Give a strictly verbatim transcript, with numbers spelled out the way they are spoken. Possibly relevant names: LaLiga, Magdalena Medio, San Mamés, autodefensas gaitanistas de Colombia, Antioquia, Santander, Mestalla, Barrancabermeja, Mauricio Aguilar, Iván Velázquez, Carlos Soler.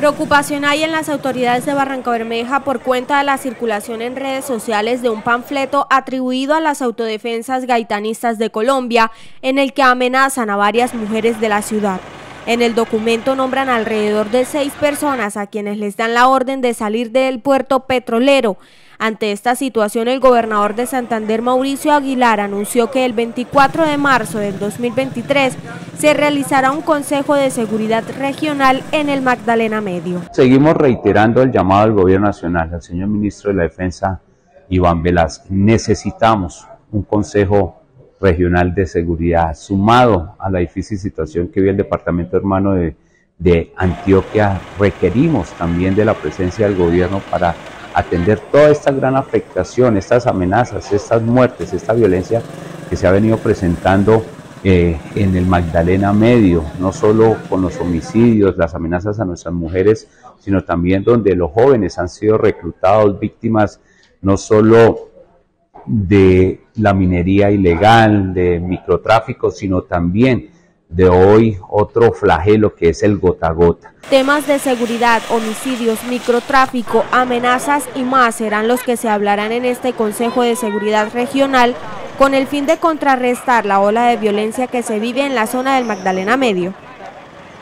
Preocupación hay en las autoridades de Barrancabermeja por cuenta de la circulación en redes sociales de un panfleto atribuido a las autodefensas gaitanistas de Colombia, en el que amenazan a varias mujeres de la ciudad. En el documento nombran alrededor de seis personas a quienes les dan la orden de salir del puerto petrolero. Ante esta situación, el gobernador de Santander, Mauricio Aguilar, anunció que el veinticuatro de marzo del dos mil veintitrés se realizará un Consejo de Seguridad Regional en el Magdalena Medio. Seguimos reiterando el llamado del Gobierno Nacional, al señor Ministro de la Defensa, Iván Velázquez. Necesitamos un Consejo Regional de Seguridad, sumado a la difícil situación que vive el departamento hermano de, de Antioquia. Requerimos también de la presencia del gobierno para atender toda esta gran afectación, estas amenazas, estas muertes, esta violencia que se ha venido presentando eh, en el Magdalena Medio, no solo con los homicidios, las amenazas a nuestras mujeres, sino también donde los jóvenes han sido reclutados, víctimas no solo de la minería ilegal, de microtráfico, sino también de hoy otro flagelo que es el gota a gota. Temas de seguridad, homicidios, microtráfico, amenazas y más serán los que se hablarán en este Consejo de Seguridad Regional, con el fin de contrarrestar la ola de violencia que se vive en la zona del Magdalena Medio.